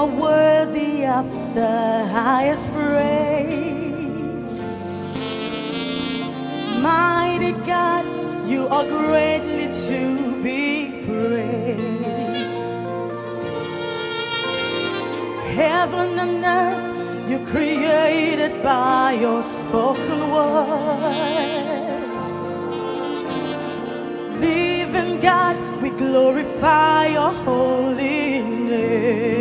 are worthy of the highest praise. Mighty God, you are greatly to be praised. Heaven and earth, you created by your spoken word. Living God, we glorify your holy name.